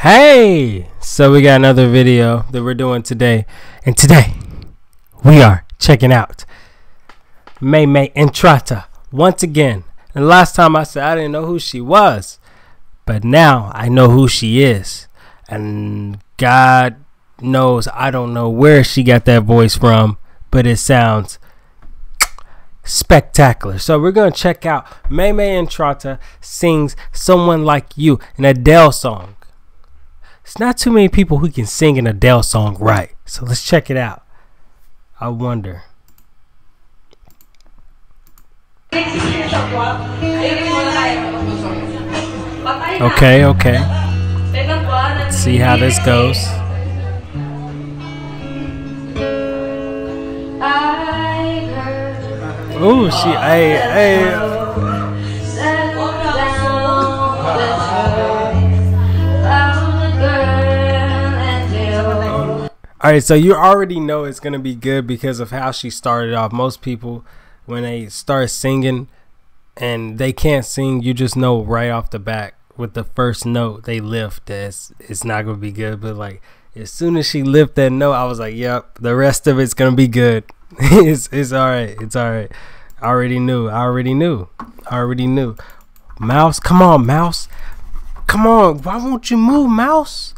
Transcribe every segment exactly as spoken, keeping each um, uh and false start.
Hey, so we got another video that we're doing today, and today we are checking out Maymay Entrata once again. And last time I said I didn't know who she was, but now I know who she is, and God knows I don't know where she got that voice from, but it sounds spectacular. So we're gonna check out Maymay Entrata sings "Someone Like You," an Adele song. It's not too many people who can sing an Adele song right. So let's check it out. I wonder. Okay, okay. Let's see how this goes. Ooh, she, hey, hey. Alright, so you already know it's going to be good because of how she started off. Most people, when they start singing and they can't sing, you just know right off the bat with the first note they lift that it's, it's not going to be good. But like, as soon as she lifted that note, I was like, yep, the rest of it's going to be good. it's it's alright, it's alright. I already knew, I already knew, I already knew. Mouse, come on, Mouse. Come on, why won't you move, Mouse?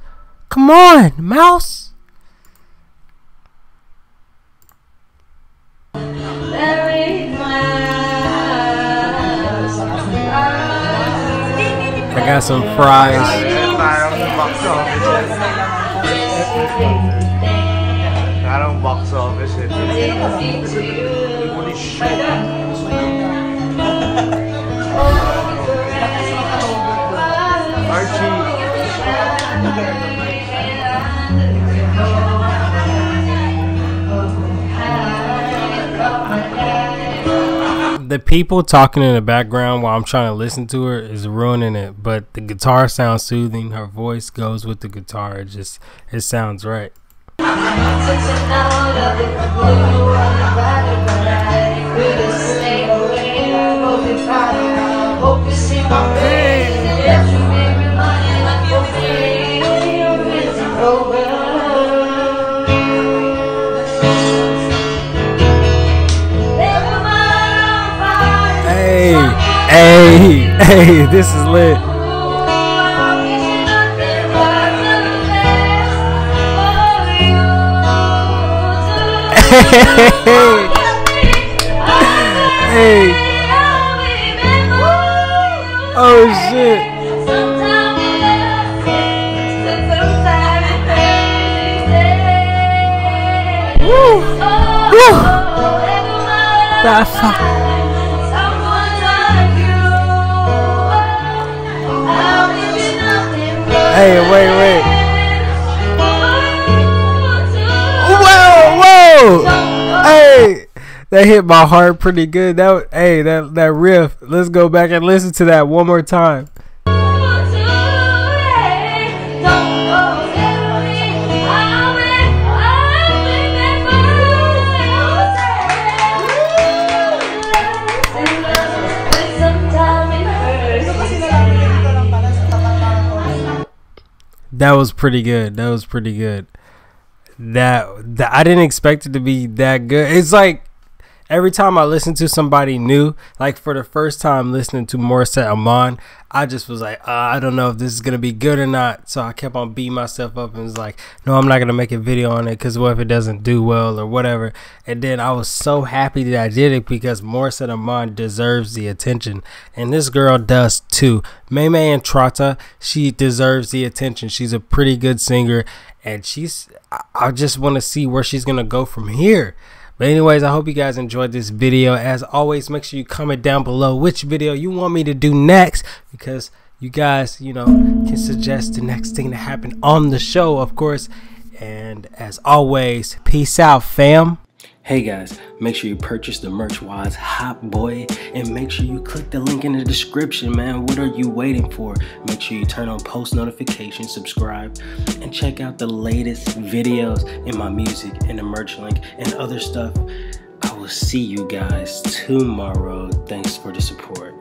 Come on, Mouse. I got some fries. I don't box office. The people talking in the background while I'm trying to listen to her is ruining it, but the guitar sounds soothing. Her voice goes with the guitar. It just, it sounds right. Hey, hey, this is lit. Hey. Oh shit. Woo. Woo. That fuck. Hey, wait, wait. Whoa, whoa. Hey, that hit my heart pretty good. That, hey, that, that riff. Let's go back and listen to that one more time. That was pretty good. That was pretty good. That, that I didn't expect it to be that good. It's like every time I listen to somebody new, like for the first time listening to Morissette Amon, I just was like, uh, I don't know if this is going to be good or not. So I kept on beating myself up and was like, no, I'm not going to make a video on it because what if it doesn't do well or whatever. And then I was so happy that I did it because Morissette Amon deserves the attention. And this girl does too. Maymay Entrata, she deserves the attention. She's a pretty good singer. And she's, I just want to see where she's going to go from here. But anyways, I hope you guys enjoyed this video. As always, make sure you comment down below which video you want me to do next, because you guys, you know, can suggest the next thing to happen on the show, of course. And as always, peace out, fam. Hey guys, make sure you purchase the merch while it's hot, boy, and make sure you click the link in the description, man. What are you waiting for? Make sure you turn on post notifications, subscribe, and check out the latest videos and my music and the merch link and other stuff. I will see you guys tomorrow. Thanks for the support.